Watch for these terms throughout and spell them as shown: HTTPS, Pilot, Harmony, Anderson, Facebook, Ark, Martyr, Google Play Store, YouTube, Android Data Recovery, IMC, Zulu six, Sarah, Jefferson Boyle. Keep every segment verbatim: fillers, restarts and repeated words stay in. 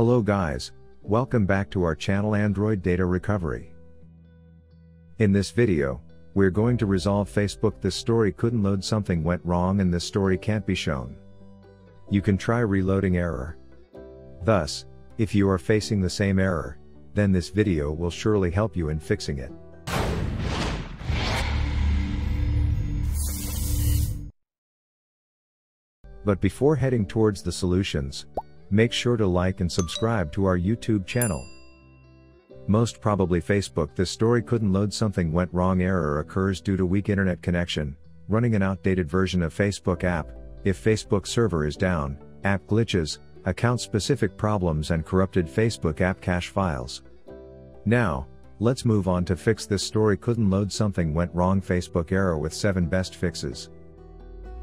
Hello guys, welcome back to our channel Android Data Recovery. In this video, we're going to resolve Facebook this story couldn't load, something went wrong and this story can't be shown. You can try reloading error. Thus, if you are facing the same error, then this video will surely help you in fixing it. But before heading towards the solutions, make sure to like and subscribe to our YouTube channel. Most probably Facebook this story couldn't load, something went wrong error occurs due to weak internet connection, running an outdated version of Facebook app, if Facebook server is down, app glitches, account specific problems and corrupted Facebook app cache files. Now, let's move on to fix this story couldn't load, something went wrong Facebook error with seven best fixes.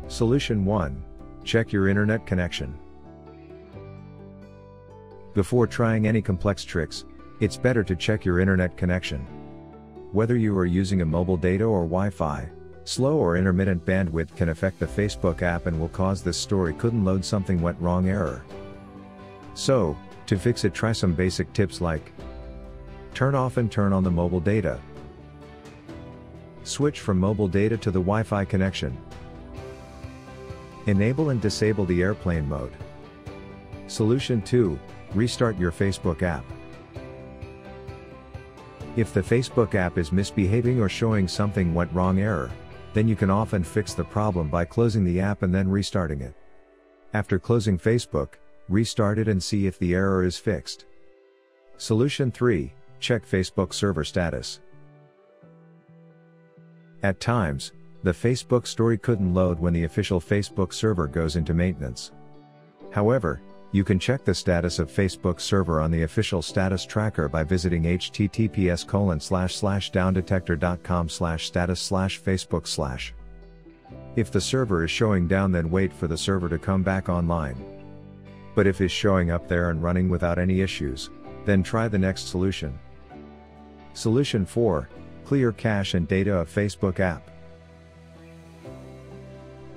Solution one. Check your internet connection. Before trying any complex tricks, it's better to check your internet connection. Whether you are using a mobile data or Wi-Fi, slow or intermittent bandwidth can affect the Facebook app and will cause this story couldn't load, something went wrong error. So, to fix it, try some basic tips like turn off and turn on the mobile data, switch from mobile data to the Wi-Fi connection, enable and disable the airplane mode. Solution two. Restart your Facebook app. If the Facebook app is misbehaving or showing something went wrong error, then you can often fix the problem by closing the app and then restarting it. After closing Facebook, restart it and see if the error is fixed. Solution three. Check Facebook server status. At times, the Facebook story couldn't load when the official Facebook server goes into maintenance. However, you can check the status of Facebook server on the official status tracker by visiting h t t p s colon slash slash down detector dot com slash status slash facebook slash. If the server is showing down, then wait for the server to come back online. But if it's showing up there and running without any issues, then try the next solution. Solution four. Clear cache and data of Facebook app.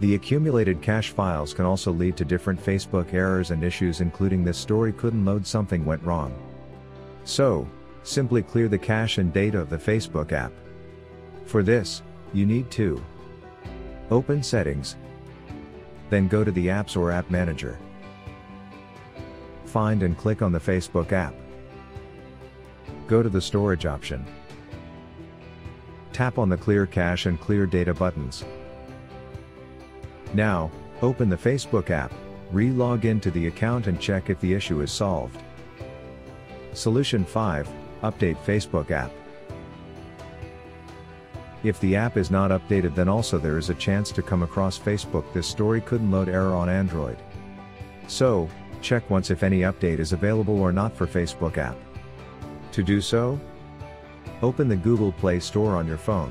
The accumulated cache files can also lead to different Facebook errors and issues, including this story couldn't load, something went wrong. So, simply clear the cache and data of the Facebook app. For this, you need to open Settings, then go to the Apps or App Manager. Find and click on the Facebook app. Go to the Storage option. Tap on the Clear Cache and Clear Data buttons. Now, open the Facebook app, re-log into the account and check if the issue is solved. Solution five. Update Facebook app. If the app is not updated, then also there is a chance to come across Facebook this story couldn't load error on Android. So, check once if any update is available or not for Facebook app. To do so, open the Google Play Store on your phone.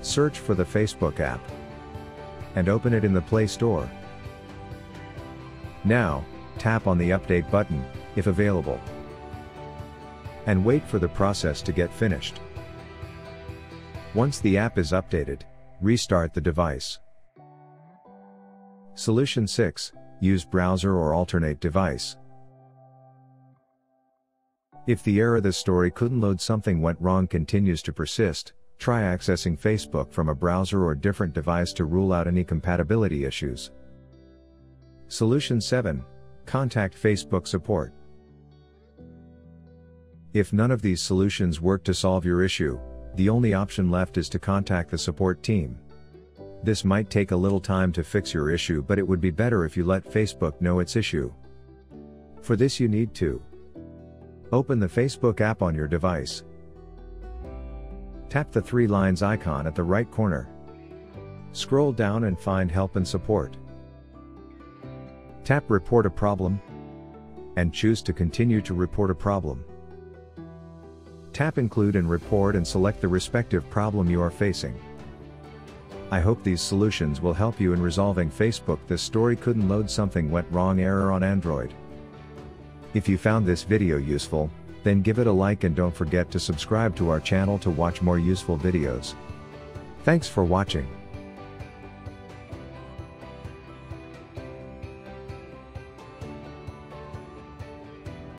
Search for the Facebook app and open it in the Play Store. Now, tap on the Update button, if available, and wait for the process to get finished. Once the app is updated, restart the device. Solution six. Use browser or alternate device. If the error this story couldn't load, something went wrong continues to persist, try accessing Facebook from a browser or different device to rule out any compatibility issues. Solution seven. Contact Facebook support. If none of these solutions work to solve your issue, the only option left is to contact the support team. This might take a little time to fix your issue, but it would be better if you let Facebook know its issue. For this, you need to open the Facebook app on your device. Tap the three lines icon at the right corner. Scroll down and find Help and Support. Tap Report a Problem and choose to continue to report a problem. Tap Include in Report and select the respective problem you are facing. I hope these solutions will help you in resolving Facebook this story couldn't load, something went wrong error on Android. If you found this video useful, then give it a like and don't forget to subscribe to our channel to watch more useful videos. Thanks for watching.